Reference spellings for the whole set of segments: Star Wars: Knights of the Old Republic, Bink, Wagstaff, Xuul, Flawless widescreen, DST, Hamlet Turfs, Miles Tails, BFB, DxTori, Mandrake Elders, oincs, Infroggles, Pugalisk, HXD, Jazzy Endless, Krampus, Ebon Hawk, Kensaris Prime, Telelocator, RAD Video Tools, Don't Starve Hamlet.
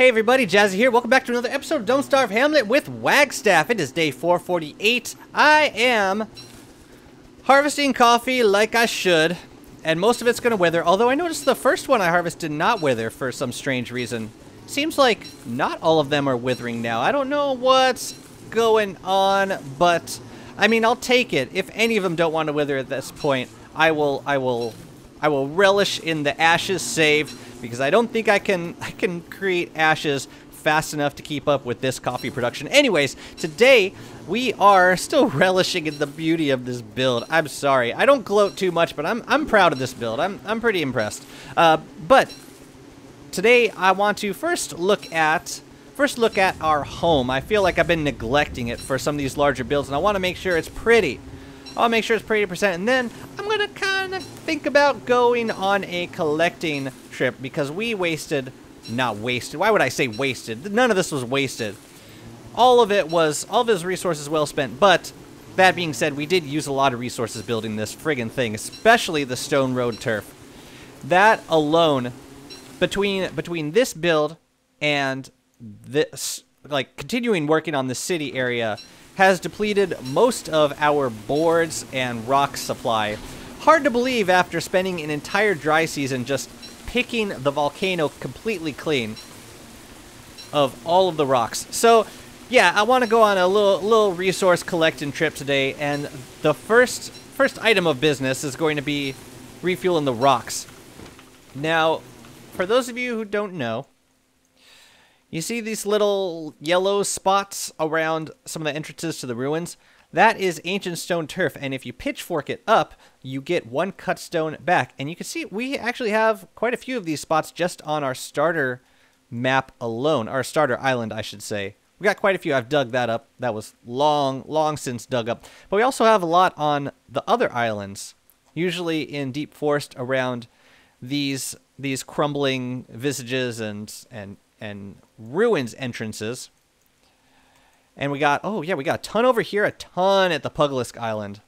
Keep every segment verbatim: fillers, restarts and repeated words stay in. Hey everybody, Jazzy here. Welcome back to another episode of Don't Starve Hamlet with Wagstaff. It is day four forty-eight. I am harvesting coffee like I should, and most of it's going to wither, although I noticed the first one I harvested did not wither for some strange reason. Seems like not all of them are withering now. I don't know what's going on, but I mean, I'll take it. If any of them don't want to wither at this point, I will, I will, I will relish in the ashes saved. Because I don't think I can I can create ashes fast enough to keep up with this coffee production. Anyways, today we are still relishing in the beauty of this build. I'm sorry, I don't gloat too much, but I'm I'm proud of this build. I'm I'm pretty impressed. Uh, but today I want to first look at first look at our home. I feel like I've been neglecting it for some of these larger builds, and I want to make sure it's pretty. I'll make sure it's pretty percent, and then I'm gonna kind of think about going on a collecting trip because we wasted, not wasted. Why would I say wasted? None of this was wasted. All of it was, all of his resources well spent. But that being said, we did use a lot of resources building this friggin' thing, especially the stone road turf. That alone, between between this build and this, like continuing working on the city area, has depleted most of our boards and rock supply. Hard to believe after spending an entire dry season just picking the volcano completely clean of all of the rocks. So yeah, I want to go on a little little resource collecting trip today, and the first first item of business is going to be refueling the rocks. Now, for those of you who don't know, you see these little yellow spots around some of the entrances to the ruins? That is ancient stone turf, and if you pitchfork it up, you get one cut stone back. And you can see we actually have quite a few of these spots just on our starter map alone, our starter island, I should say. We got quite a few. I've dug that up. That was long, long since dug up. But we also have a lot on the other islands, usually in deep forest around these these crumbling visages and and. and ruins entrances. And we got, oh yeah, we got a ton over here, a ton at the Pugalisk Island.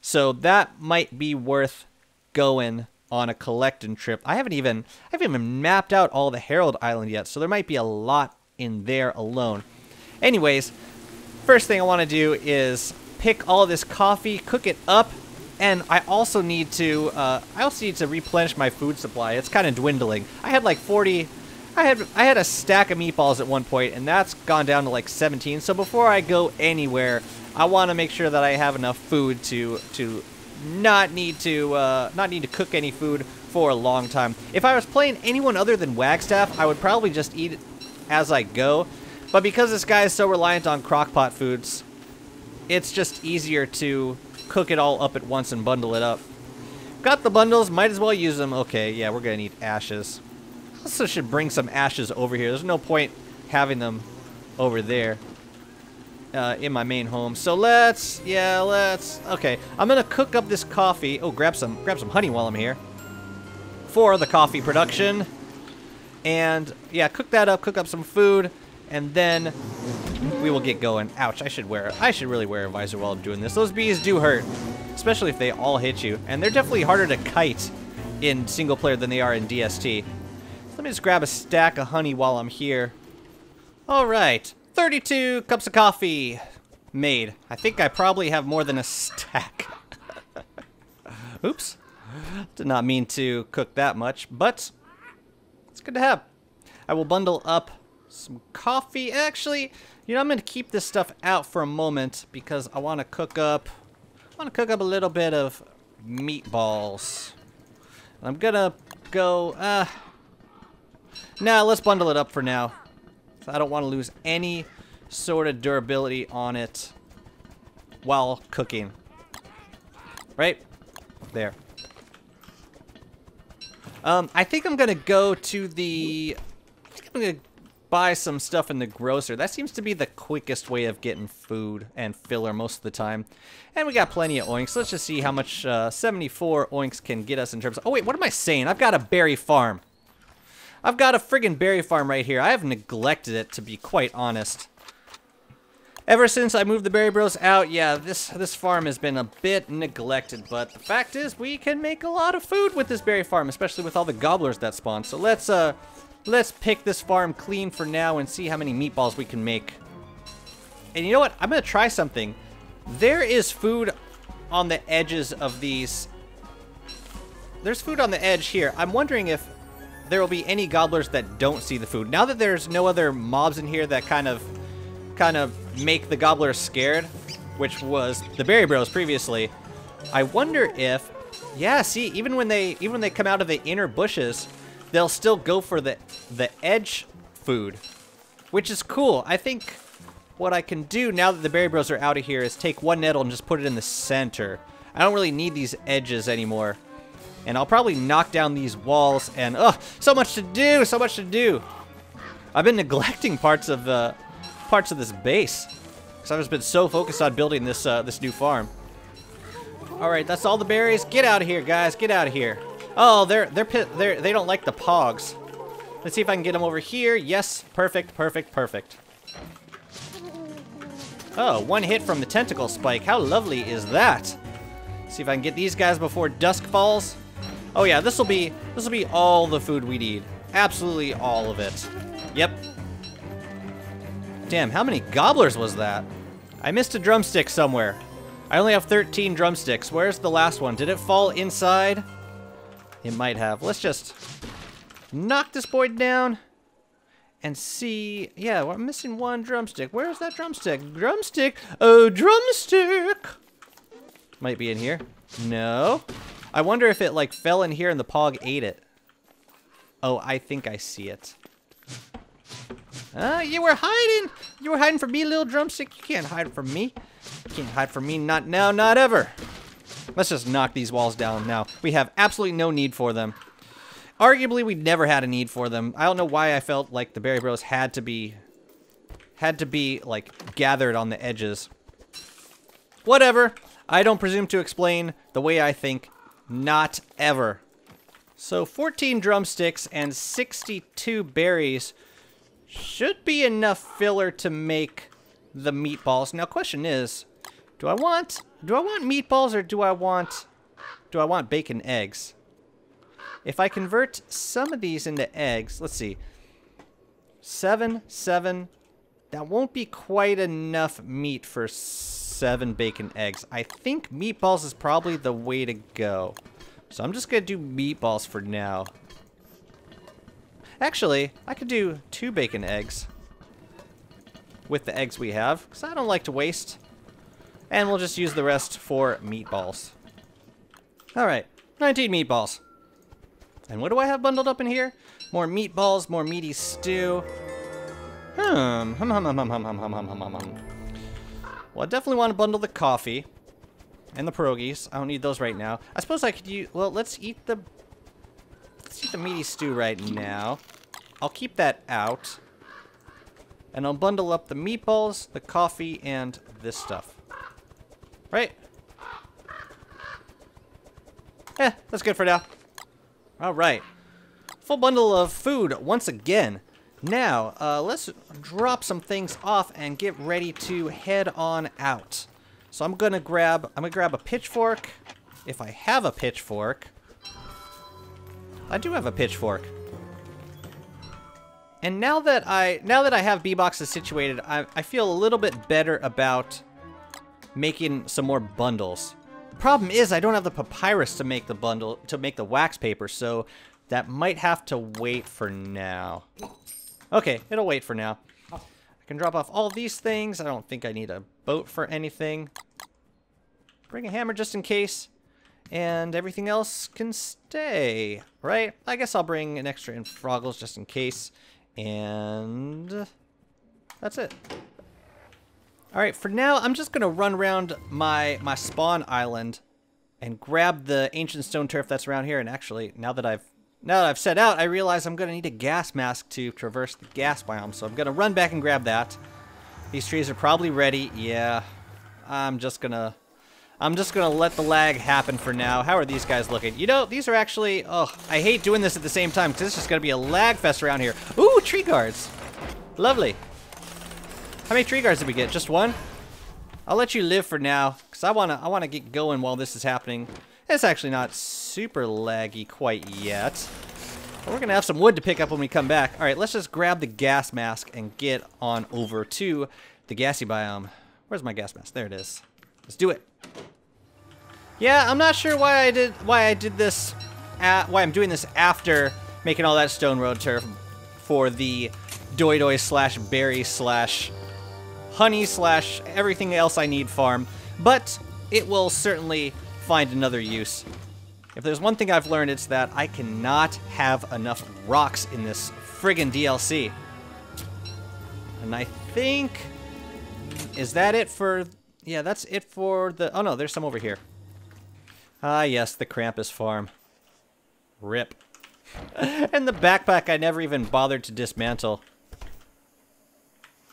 So that might be worth going on a collecting trip. I haven't even, I haven't even mapped out all the Herald Island yet, so there might be a lot in there alone. Anyways, first thing I want to do is pick all this coffee, cook it up, and I also need to, uh, I also need to replenish my food supply. It's kind of dwindling. I had like forty... I had I had a stack of meatballs at one point, and that's gone down to like seventeen. So before I go anywhere, I want to make sure that I have enough food to to not need to uh, not need to cook any food for a long time. If I was playing anyone other than Wagstaff, I would probably just eat it as I go. But because this guy is so reliant on crockpot foods, it's just easier to cook it all up at once and bundle it up. Got the bundles, might as well use them. Okay, yeah, we're gonna need ashes. Also should bring some ashes over here. There's no point having them over there uh, in my main home. So let's, yeah, let's, okay. I'm gonna cook up this coffee. Oh, grab some, grab some honey while I'm here for the coffee production. And yeah, cook that up, cook up some food, and then we will get going. Ouch, I should wear, I should really wear a visor while I'm doing this. Those bees do hurt, especially if they all hit you. And they're definitely harder to kite in single player than they are in D S T. Let me just grab a stack of honey while I'm here. All right, thirty-two cups of coffee made. I think I probably have more than a stack. Oops, did not mean to cook that much, but it's good to have. I will bundle up some coffee. Actually, you know, I'm gonna keep this stuff out for a moment because I wanna cook up, I wanna cook up a little bit of meatballs. I'm gonna go, uh, Now, let's bundle it up for now. I don't want to lose any sort of durability on it while cooking. Right there. Um, I think I'm going to go to the... I think I'm going to buy some stuff in the grocer. That seems to be the quickest way of getting food and filler most of the time. And we got plenty of oinks. Let's just see how much uh, seventy-four oinks can get us in terms of... Oh, wait, what am I saying? I've got a berry farm. I've got a friggin' berry farm right here. I have neglected it, to be quite honest. Ever since I moved the Berry Bros out, yeah, this, this farm has been a bit neglected. But the fact is, we can make a lot of food with this berry farm, especially with all the gobblers that spawn. So let's, uh, Let's pick this farm clean for now and see how many meatballs we can make. And you know what? I'm going to try something. There is food on the edges of these. There's food on the edge here. I'm wondering if there will be any gobblers that don't see the food. Now that there's no other mobs in here that kind of kind of make the gobblers scared, which was the Berry Bros previously, I wonder if, yeah, see, even when they even when they come out of the inner bushes, they'll still go for the the edge food, which is cool. I think what I can do now that the Berry Bros are out of here is take one nettle and just put it in the center. I don't really need these edges anymore. And I'll probably knock down these walls and, oh, so much to do, so much to do. I've been neglecting parts of uh, parts of this base because I've just been so focused on building this, uh, this new farm. All right, that's all the berries. Get out of here, guys, get out of here. Oh, they're, they're, they're, they don't like the pogs. Let's see if I can get them over here. Yes, perfect, perfect, perfect. Oh, one hit from the tentacle spike. How lovely is that? See if I can get these guys before dusk falls. Oh yeah, this will be this will be all the food we need. Absolutely all of it. Yep. Damn, how many gobblers was that? I missed a drumstick somewhere. I only have thirteen drumsticks. Where's the last one? Did it fall inside? It might have. Let's just knock this boy down and see. Yeah, well, I'm missing one drumstick. Where's that drumstick? Drumstick. Oh, drumstick. Might be in here. No. I wonder if it like fell in here and the pog ate it. Oh, I think I see it. Ah, you were hiding. You were hiding from me, little drumstick. You can't hide from me. You can't hide from me. Not now, not ever. Let's just knock these walls down now. We have absolutely no need for them. Arguably, we never had a need for them. I don't know why I felt like the Berry Bros had to be, had to be like gathered on the edges. Whatever. I don't presume to explain the way I think, not ever. So fourteen drumsticks and sixty-two berries should be enough filler to make the meatballs. Now question is, do I want do I want meatballs or do I want do I want bacon eggs? If I convert some of these into eggs, let's see. Seven, seven. That won't be quite enough meat for seven bacon eggs. I think meatballs is probably the way to go. So I'm just gonna do meatballs for now. Actually, I could do two bacon eggs with the eggs we have, because I don't like to waste. And we'll just use the rest for meatballs. All right, nineteen meatballs. And what do I have bundled up in here? More meatballs, more meaty stew. Hmm, hum, hum, hum, hum, hum, hum, hum, hum, hum, hum, hum. Well, I definitely want to bundle the coffee and the pierogies. I don't need those right now. I suppose I could use... Well, let's eat the... Let's eat the meaty stew right now. I'll keep that out. And I'll bundle up the meatballs, the coffee, and this stuff. Right? Eh, that's good for now. All right. Full bundle of food once again. Now, uh, let's drop some things off and get ready to head on out. So I'm gonna grab, I'm gonna grab a pitchfork, if I have a pitchfork. I do have a pitchfork. And now that I, now that I have bee boxes situated, I, I feel a little bit better about making some more bundles. The problem is I don't have the papyrus to make the bundle, to make the wax paper, so that might have to wait for now. Okay, it'll wait for now. I can drop off all these things. I don't think I need a boat for anything. Bring a hammer just in case. And everything else can stay, right? I guess I'll bring an extra infroggles just in case. And that's it. All right, for now, I'm just going to run around my, my spawn island and grab the ancient stone turf that's around here. And actually, now that I've Now that I've set out, I realize I'm going to need a gas mask to traverse the gas biome, so I'm going to run back and grab that. These trees are probably ready. Yeah, I'm just going to I'm just going to let the lag happen for now. How are these guys looking? You know, these are actually... Oh, I hate doing this at the same time because it's just going to be a lag fest around here. Ooh, tree guards. Lovely. How many tree guards did we get? Just one? I'll let you live for now because I want to I want to get going while this is happening. It's actually not super laggy quite yet. But we're going to have some wood to pick up when we come back. All right, let's just grab the gas mask and get on over to the gassy biome. Where's my gas mask? There it is. Let's do it. Yeah, I'm not sure why I did why I did this, at, why I'm doing this after making all that stone road turf for the doi doi slash berry slash honey slash everything else I need farm, but it will certainly find another use. If there's one thing I've learned, it's that I cannot have enough rocks in this friggin' D L C. And I think, is that it for, yeah, that's it for the, oh no, there's some over here. Ah yes, the Krampus farm. Rip. And the backpack I never even bothered to dismantle.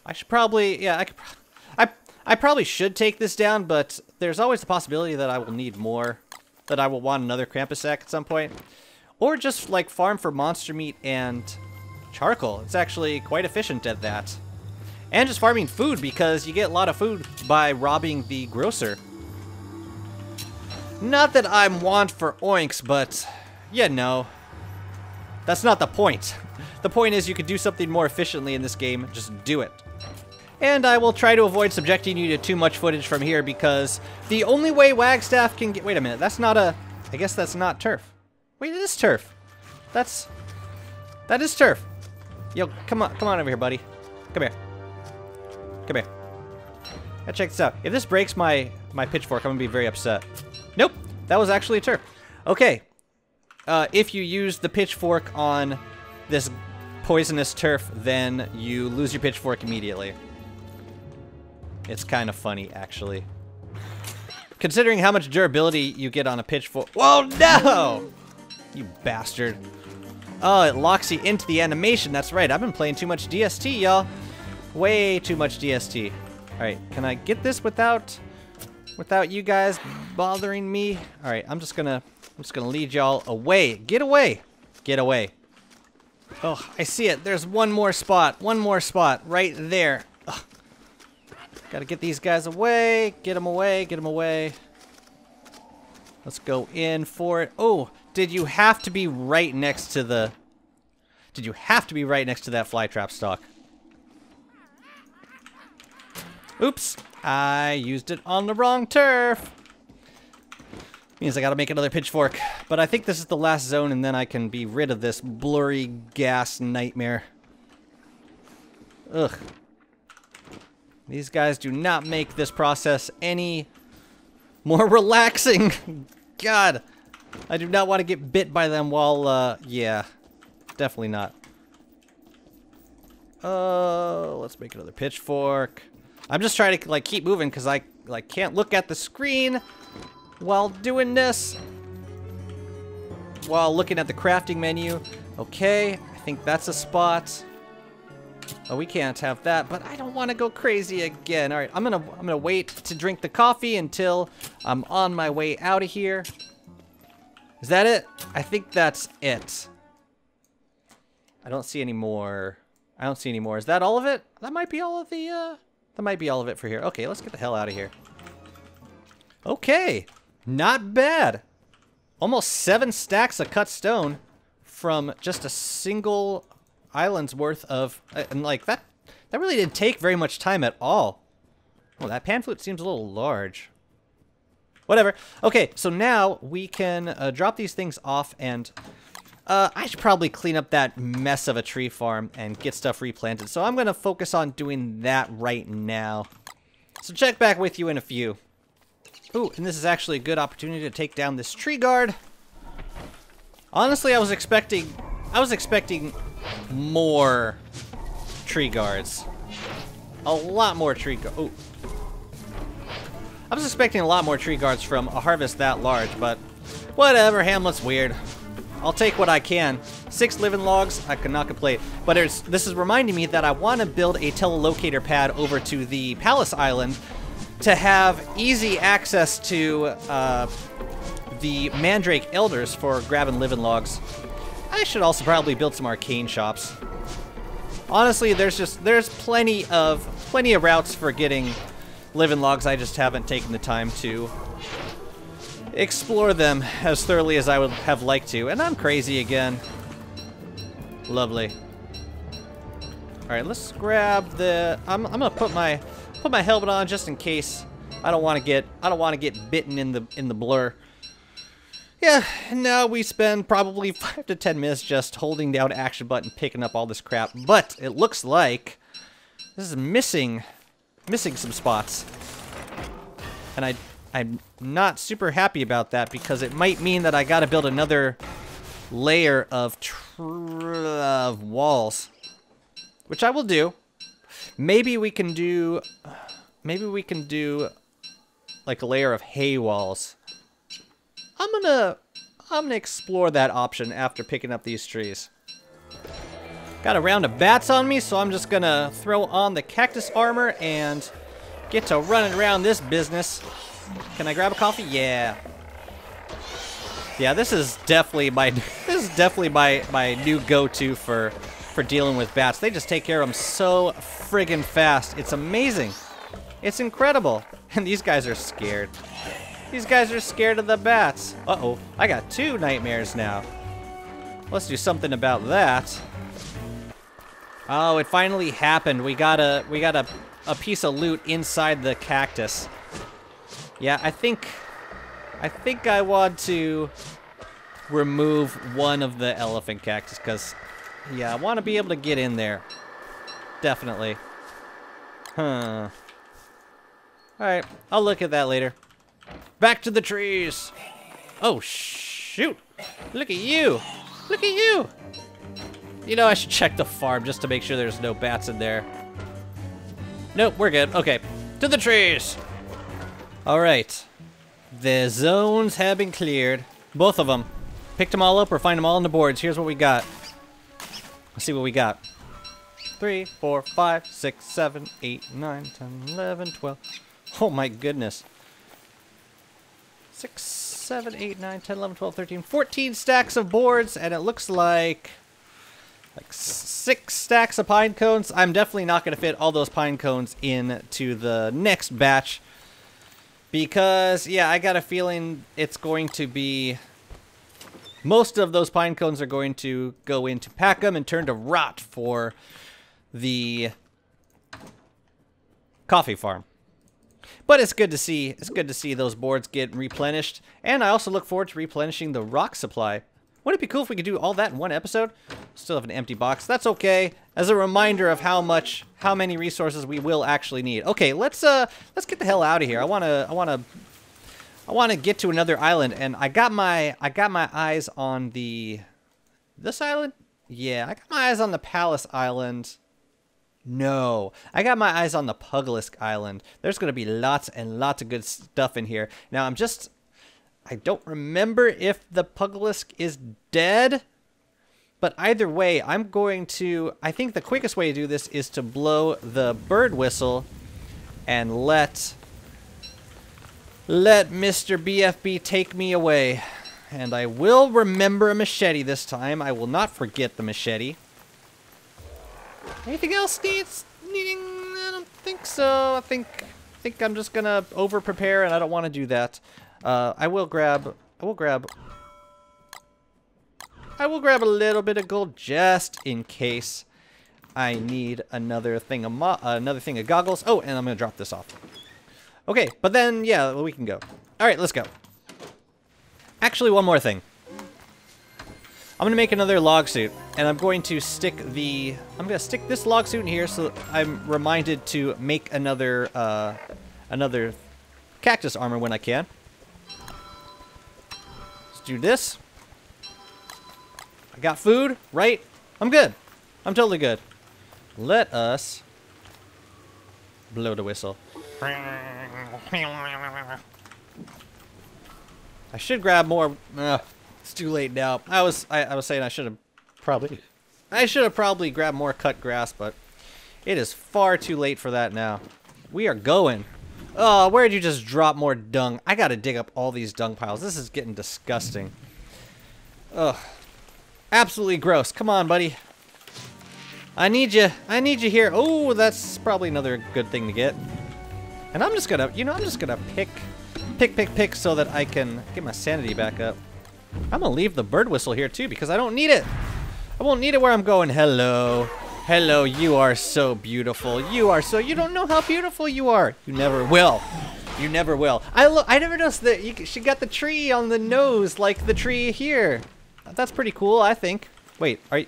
I should probably, yeah, I could, pro I, I probably should take this down, but there's always the possibility that I will need more, that I will want another Krampus sack at some point. Or just, like, farm for monster meat and charcoal. It's actually quite efficient at that. And just farming food, because you get a lot of food by robbing the grocer. Not that I'm want for oinks, but, you know, that's not the point. The point is you could do something more efficiently in this game. Just do it. And I will try to avoid subjecting you to too much footage from here, because the only way Wagstaff can get... Wait a minute, that's not a... I guess that's not turf. Wait, it is turf. That's... That is turf. Yo, come on, come on over here, buddy. Come here. Come here. Now check this out. If this breaks my, my pitchfork, I'm going to be very upset. Nope, that was actually turf. Okay. Uh, if you use the pitchfork on this poisonous turf, then you lose your pitchfork immediately. It's kind of funny, actually. Considering how much durability you get on a pitchfork. Whoa, no! You bastard. Oh, it locks you into the animation. That's right. I've been playing too much D S T, y'all. Way too much D S T. All right, can I get this without without you guys bothering me? All right, I'm just gonna I'm just gonna lead y'all away. Get away. Get away. Oh, I see it. There's one more spot. One more spot right there. Ugh. Gotta get these guys away, get them away, get them away. Let's go in for it. Oh, did you have to be right next to the... Did you have to be right next to that flytrap stalk? Oops, I used it on the wrong turf. Means I gotta make another pitchfork. But I think this is the last zone, and then I can be rid of this blurry gas nightmare. Ugh. These guys do not make this process any more relaxing. God, I do not want to get bit by them while, uh, yeah, definitely not. Uh, let's make another pitchfork. I'm just trying to, like, keep moving because I, like, can't look at the screen while doing this. While looking at the crafting menu. Okay, I think that's a spot. Oh, we can't have that, but I don't want to go crazy again. All right, I'm gonna I'm gonna wait to drink the coffee until I'm on my way out of here. Is that it? I think that's it. I don't see any more. I don't see any more. Is that all of it? That might be all of the. Uh, that might be all of it for here. Okay, let's get the hell out of here. Okay, not bad. Almost seven stacks of cut stone from just a single island's worth of, and like that that really didn't take very much time at all. Well, that pan flute seems a little large. Whatever. Okay, so now we can uh, drop these things off, and uh, I should probably clean up that mess of a tree farm and get stuff replanted, so I'm gonna focus on doing that right now. So check back with you in a few. Ooh, and this is actually a good opportunity to take down this tree guard. Honestly, I was expecting I was expecting more tree guards. A lot more tree guards. Oh. I was expecting a lot more tree guards from a harvest that large, but whatever, Hamlet's weird. I'll take what I can. Six living logs, I cannot complain. But it's, this is reminding me that I want to build a telelocator pad over to the Palace Island to have easy access to uh, the Mandrake Elders for grabbing living logs. I should also probably build some arcane shops. Honestly, there's just there's plenty of plenty of routes for getting living logs. I just haven't taken the time to explore them as thoroughly as I would have liked to. And I'm crazy again. Lovely. All right, let's grab the. I'm, I'm gonna put my put my helmet on just in case. I don't want to get I don't want to get bitten in the in the blur. Yeah, now we spend probably five to ten minutes just holding down action button, picking up all this crap. But it looks like this is missing missing some spots, and I I'm not super happy about that because it might mean that I got to build another layer of tr of walls, which I will do. Maybe we can do maybe we can do like a layer of hay walls. I'm gonna, I'm gonna explore that option after picking up these trees. Got a round of bats on me, so I'm just gonna throw on the cactus armor and get to running around this business. Can I grab a coffee? Yeah. Yeah, this is definitely my, this is definitely my my new go-to for for dealing with bats. They just take care of them so friggin' fast. It's amazing. It's incredible. And these guys are scared. These guys are scared of the bats. Uh-oh, I got two nightmares now. Let's do something about that. Oh, it finally happened. We got a we got a, a piece of loot inside the cactus. Yeah, I think I think I want to remove one of the elephant cactus because yeah, I want to be able to get in there. Definitely. Huh. All right, I'll look at that later. Back to the trees. Oh, shoot. Look at you. Look at you. You know, I should check the farm just to make sure there's no bats in there. Nope, we're good. Okay, to the trees. All right. The zones have been cleared. Both of them. Picked them all up or find them all on the boards. Here's what we got. Let's see what we got. three, four, five, six, seven, eight, nine, ten, eleven, twelve. Oh, my goodness. six, seven, eight, nine, ten, eleven, twelve, thirteen, fourteen stacks of boards, and it looks like like six stacks of pine cones. I'm definitely not going to fit all those pine cones into the next batch because, yeah, I got a feeling it's going to be... Most of those pine cones are going to go into pack them and turn to rot for the coffee farm. But it's good to see it's good to see those boards get replenished, and I also look forward to replenishing the rock supply. Wouldn't it be cool if we could do all that in one episode? Still have an empty box. That's okay. As a reminder of how much how many resources we will actually need. Okay, let's uh let's get the hell out of here. I wanna I wanna I wanna get to another island, and I got my I got my eyes on the this island? Yeah, I got my eyes on the Palace Island. No, I got my eyes on the Pugalisk Island. There's going to be lots and lots of good stuff in here. Now, I'm just... I don't remember if the Pugalisk is dead. But either way, I'm going to... I think the quickest way to do this is to blow the bird whistle and let... Let Mister B F B take me away. And I will remember a machete this time. I will not forget the machete. Anything else needs needing? I don't think so. I think I think I'm just gonna over prepare, and I don't want to do that. Uh, I will grab. I will grab. I will grab a little bit of gold just in case I need another thing of mo another thing of goggles. Oh, and I'm gonna drop this off. Okay, but then yeah, we can go. All right, let's go. Actually, one more thing. I'm gonna make another log suit, and I'm going to stick the I'm gonna stick this log suit in here so I'm reminded to make another uh, another cactus armor when I can. Let's do this. I got food, right? I'm good. I'm totally good. Let us blow the whistle. I should grab more. Ugh. It's too late now. I was I, I was saying I should have probably I should have probably grabbed more cut grass, but it is far too late for that now. We are going. Oh, where'd you just drop more dung? I gotta dig up all these dung piles. This is getting disgusting. Ugh. Absolutely gross. Come on, buddy. I need you. I need you here. Oh, that's probably another good thing to get. And I'm just gonna, you know, I'm just gonna pick, pick, pick, pick so that I can get my sanity back up. I'm gonna leave the bird whistle here too because I don't need it. I won't need it where I'm going. Hello. Hello, you are so beautiful. You are so... You don't know how beautiful you are. You never will. You never will. I look. I never noticed that you, she got the tree on the nose like the tree here. That's pretty cool, I think. Wait, are you...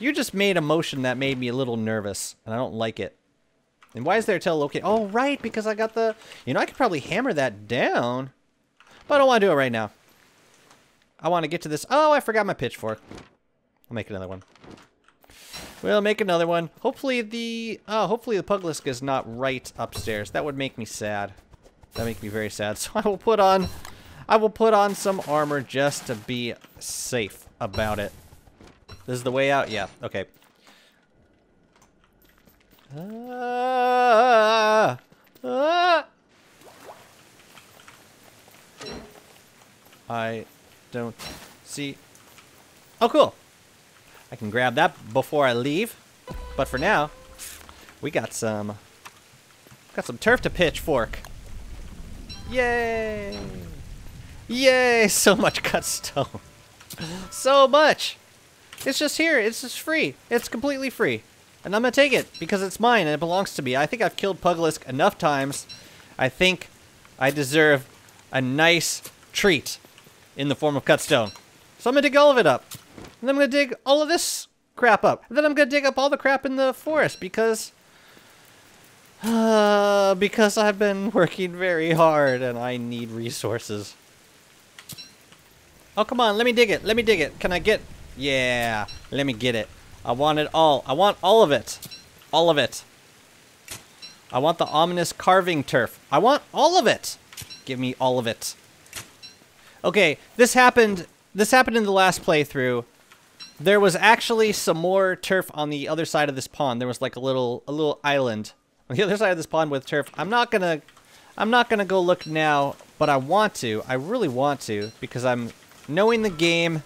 You just made a motion that made me a little nervous, and I don't like it. And why is there a tellocate? Oh, right, because I got the... You know, I could probably hammer that down, but I don't want to do it right now. I want to get to this. Oh, I forgot my pitchfork. I'll make another one. We'll make another one. Hopefully the... Oh, hopefully the Pugalisk is not right upstairs. That would make me sad. That would make me very sad. So I will put on... I will put on some armor just to be safe about it. This is the way out? Yeah, okay. Ah, ah. I don't see... Oh, cool. I can grab that before I leave. But for now, we got some... Got some turf to pitchfork. Yay! Yay! So much cut stone. So much! It's just here. It's just free. It's completely free. And I'm going to take it because it's mine and it belongs to me. I think I've killed Pugalisk enough times. I think I deserve a nice treat in the form of cut stone. So I'm going to dig all of it up. And then I'm going to dig all of this crap up. And then I'm going to dig up all the crap in the forest because... Uh, because I've been working very hard and I need resources. Oh, come on. Let me dig it. Let me dig it. Can I get... Yeah, let me get it. I want it all. I want all of it. All of it. I want the ominous carving turf. I want all of it. Give me all of it. Okay, this happened. This happened in the last playthrough. There was actually some more turf on the other side of this pond. There was like a little a little island on the other side of this pond with turf. I'm not gonna I'm not gonna go look now, but I want to. I really want to because I'm knowing the game.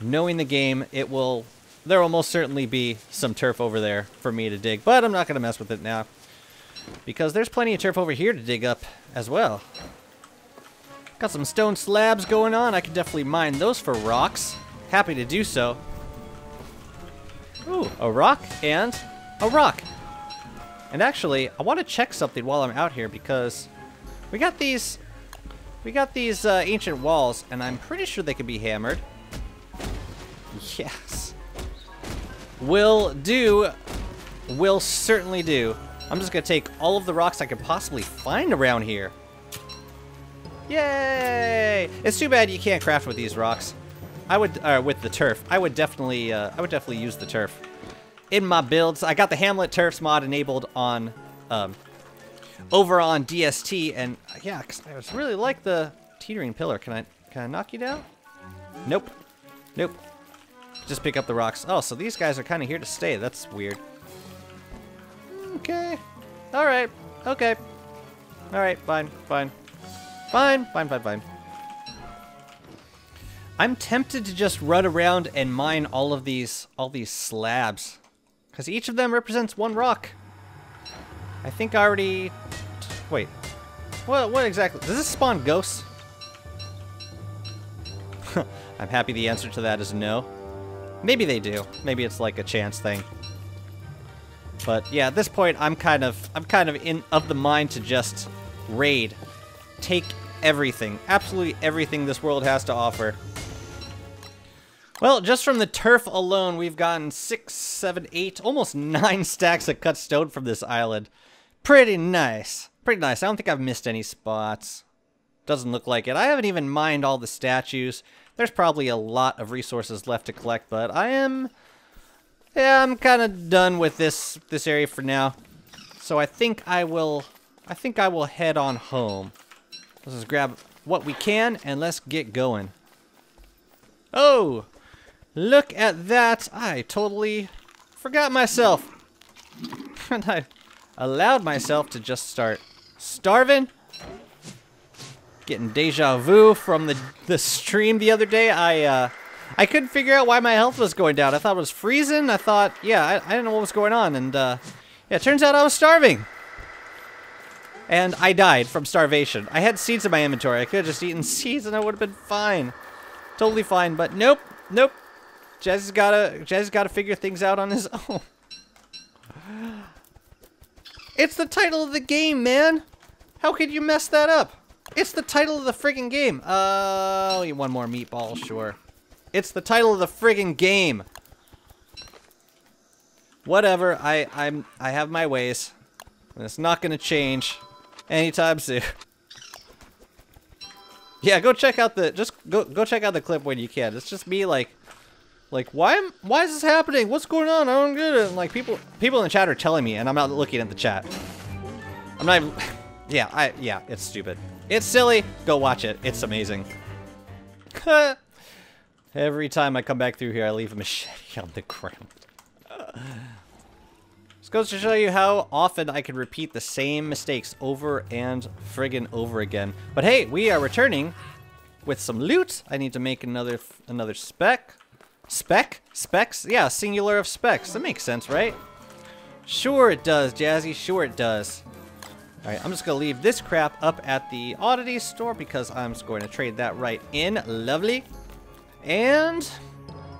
Knowing the game, it will, there will most certainly be some turf over there for me to dig, but I'm not going to mess with it now because there's plenty of turf over here to dig up as well. Got some stone slabs going on. I can definitely mine those for rocks. Happy to do so. Ooh, a rock and a rock. And actually, I want to check something while I'm out here because we got these, we got these uh, ancient walls and I'm pretty sure they can be hammered. Yes. Will do. Will certainly do. I'm just going to take all of the rocks I could possibly find around here. Yay! It's too bad you can't craft with these rocks. I would, uh, with the turf. I would definitely, uh, I would definitely use the turf. In my builds, I got the Hamlet Turfs mod enabled on, um, over on D S T, and yeah, cause I was really like the teetering pillar. Can I, can I knock you down? Nope. Nope. Just pick up the rocks. Oh, so these guys are kind of here to stay. That's weird. Okay. All right. Okay. All right. Fine. Fine. Fine. Fine. Fine. Fine. I'm tempted to just run around and mine all of these, all these slabs, because each of them represents one rock. I think I already. Wait. What? What exactly? Does this spawn ghosts? I'm happy the answer to that is no. Maybe they do. Maybe it's like a chance thing. But yeah, at this point, I'm kind of, I'm kind of in of the mind to just raid, take everything, absolutely everything this world has to offer. Well, just from the turf alone, we've gotten six, seven, eight, almost nine stacks of cut stone from this island. Pretty nice. Pretty nice. I don't think I've missed any spots. Doesn't look like it. I haven't even mined all the statues. There's probably a lot of resources left to collect, but I am, yeah, I'm kind of done with this this area for now. So I think I will, I think I will head on home. Let's just grab what we can and let's get going. Oh, look at that! I totally forgot myself, and I allowed myself to just start starving. Getting deja vu from the, the stream the other day. I uh, I couldn't figure out why my health was going down. I thought it was freezing. I thought, yeah, I, I didn't know what was going on. And uh, yeah, it turns out I was starving. And I died from starvation. I had seeds in my inventory. I could have just eaten seeds and I would have been fine. Totally fine, but nope, nope. Jazzy's gotta, Jazzy's gotta figure things out on his own. It's the title of the game, man. How could you mess that up? It's the title of the friggin' game. Oh, you want more meatball? Sure. It's the title of the friggin' game. Whatever. I, I'm, I have my ways. And it's not gonna change anytime soon. Yeah, go check out the just go go check out the clip when you can. It's just me like, like why am why is this happening? What's going on? I don't get it. And like people people in the chat are telling me, and I'm not looking at the chat. I'm not even, yeah I yeah it's stupid. It's silly. Go watch it. It's amazing. Every time I come back through here, I leave a machete on the ground. This goes to show you how often I can repeat the same mistakes over and friggin' over again. But hey, we are returning with some loot. I need to make another another spec. Spec? Specs? Yeah, singular of specs. That makes sense, right? Sure it does, Jazzy. Sure it does. Alright, I'm just going to leave this crap up at the oddity store because I'm just going to trade that right in. Lovely. And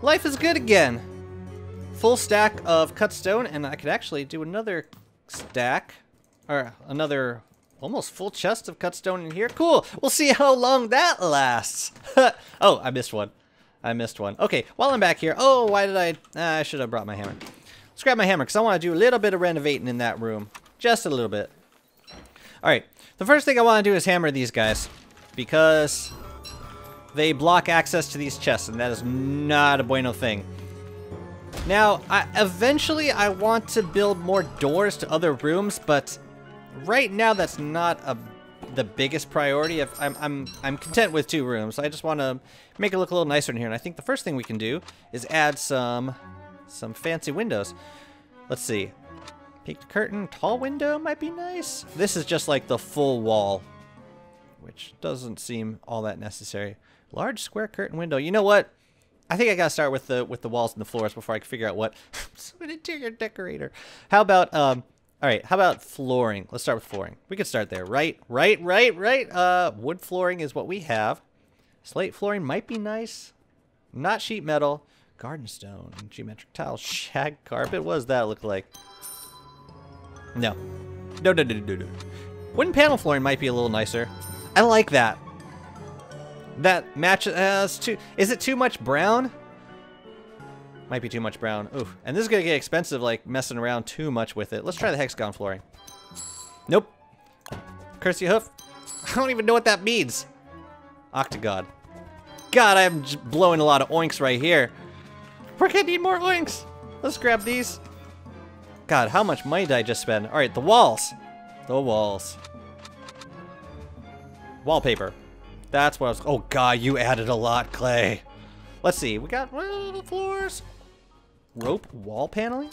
life is good again. Full stack of cut stone, and I could actually do another stack, or another almost full chest of cut stone in here. Cool. We'll see how long that lasts. Oh, I missed one. I missed one. Okay, while I'm back here. Oh, why did I? Uh, I should have brought my hammer. Let's grab my hammer because I want to do a little bit of renovating in that room, just a little bit. All right. The first thing I want to do is hammer these guys because they block access to these chests, and that is not a bueno thing. Now, I, eventually I want to build more doors to other rooms, but right now that's not a, the biggest priority. If I'm, I'm, I'm content with two rooms. I just want to make it look a little nicer in here, and I think the first thing we can do is add some some fancy windows. Let's see. Peaked curtain, tall window might be nice. This is just like the full wall, which doesn't seem all that necessary. Large square curtain window. You know what? I think I gotta start with the with the walls and the floors before I can figure out what. I'm an interior decorator. How about um? All right. How about flooring? Let's start with flooring. We could start there. Right. Right. Right. Right. Uh, wood flooring is what we have. Slate flooring might be nice. Not sheet metal. Garden stone. Geometric tile. Shag carpet. What does that look like? No. No. No. No. No. No. Wooden panel flooring might be a little nicer. I like that. That matches. Uh, it's too, is it too much brown? Might be too much brown. Oof. And this is gonna get expensive, like messing around too much with it. Let's try the hexagon flooring. Nope. Cursey hoof. I don't even know what that means. Octagon. God, I'm j blowing a lot of oinks right here. We're gonna need more oinks. Let's grab these. God, how much money did I just spend? All right, the walls. The walls. Wallpaper. That's what I was. Oh God, you added a lot, Clay. Let's see. We got uh, floors, rope wall paneling,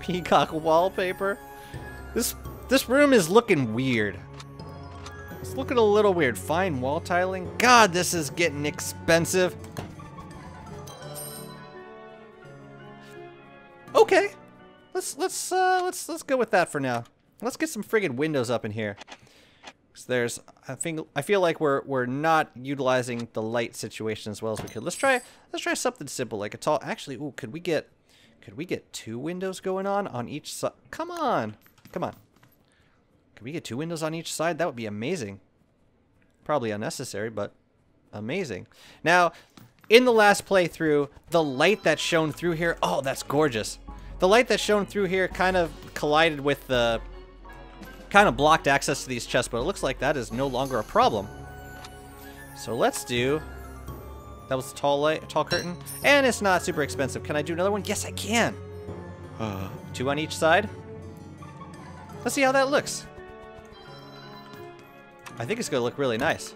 peacock wallpaper. This this room is looking weird. It's looking a little weird. Fine wall tiling. God, this is getting expensive. Okay, let's let's uh, let's let's go with that for now. Let's get some friggin' windows up in here. Cause there's, I think, I feel like we're we're not utilizing the light situation as well as we could. Let's try, let's try something simple like a tall. Actually, ooh, could we get, could we get two windows going on on each side? Come on, come on. Could we get two windows on each side? That would be amazing. Probably unnecessary, but amazing. Now, in the last playthrough, the light that shone through here. Oh, that's gorgeous. The light that shone through here kind of collided with the. Kind of blocked access to these chests, but it looks like that is no longer a problem. So let's do. That was a tall light, tall curtain, and it's not super expensive. Can I do another one? Yes, I can. Uh, two on each side. Let's see how that looks. I think it's gonna look really nice.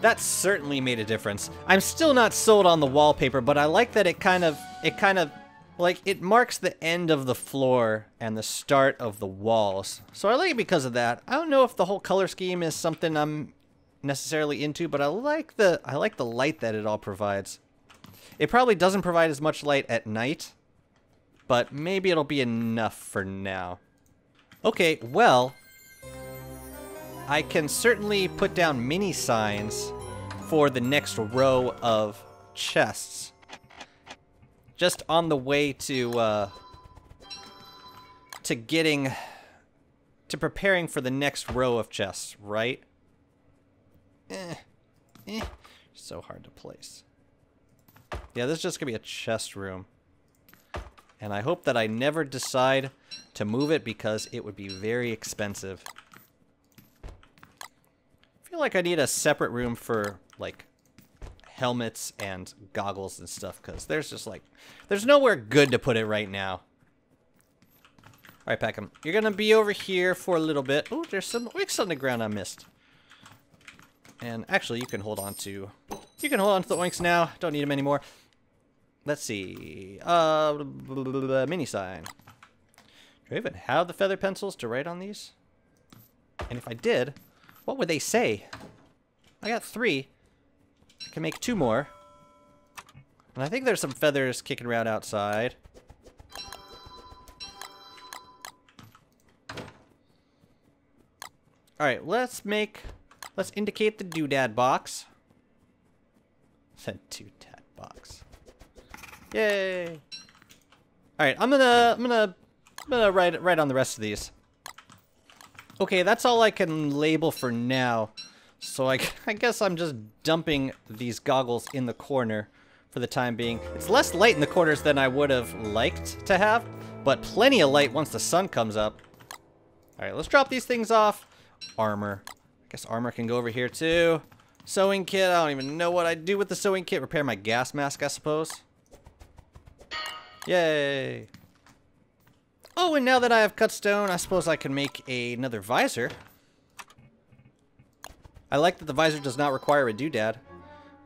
That certainly made a difference. I'm still not sold on the wallpaper, but I like that it kind of, it kind of. Like, it marks the end of the floor and the start of the walls. So I like it because of that. I don't know if the whole color scheme is something I'm necessarily into, but I like the I like the light that it all provides. It probably doesn't provide as much light at night, but maybe it'll be enough for now. Okay, well, I can certainly put down mini signs for the next row of chests. Just on the way to, uh, to getting, to preparing for the next row of chests, right? Eh, eh, so hard to place. Yeah, this is just gonna be a chest room. And I hope that I never decide to move it because it would be very expensive. I feel like I need a separate room for, like, helmets and goggles and stuff because there's just, like, there's nowhere good to put it right now. All right, Packham, you're gonna be over here for a little bit. Oh, there's some wicks on the ground I missed. And actually, you can hold on to, you can hold on to the oinks now. Don't need them anymore. Let's see. Uh, blah, blah, blah, blah, mini sign. Do I even have the feather pencils to write on these? And if I did, what would they say? I got three. I can make two more. And I think there's some feathers kicking around outside. All right, let's make. Let's indicate the doodad box. The doodad box. Yay! All right, I'm gonna, I'm gonna, I'm gonna write, write on the rest of these. Okay, that's all I can label for now. So I, I guess I'm just dumping these goggles in the corner for the time being. It's less light in the corners than I would have liked to have, but plenty of light once the sun comes up. All right, let's drop these things off. Armor. I guess armor can go over here too. Sewing kit, I don't even know what I do with the sewing kit. Repair my gas mask, I suppose. Yay. Oh, and now that I have cut stone, I suppose I can make a, another visor. I like that the visor does not require a doodad.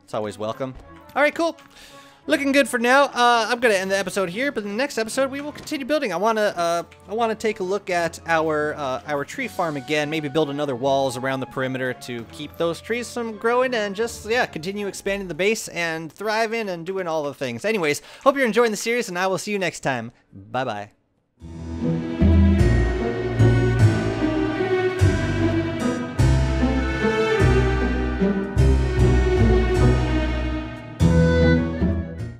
It's always welcome. All right, cool. Looking good for now. Uh, I'm gonna end the episode here, but in the next episode we will continue building. I wanna, uh, I wanna take a look at our, uh, our tree farm again. Maybe build another walls around the perimeter to keep those trees from growing and just, yeah, continue expanding the base and thriving and doing all the things. Anyways, hope you're enjoying the series, and I will see you next time. Bye bye.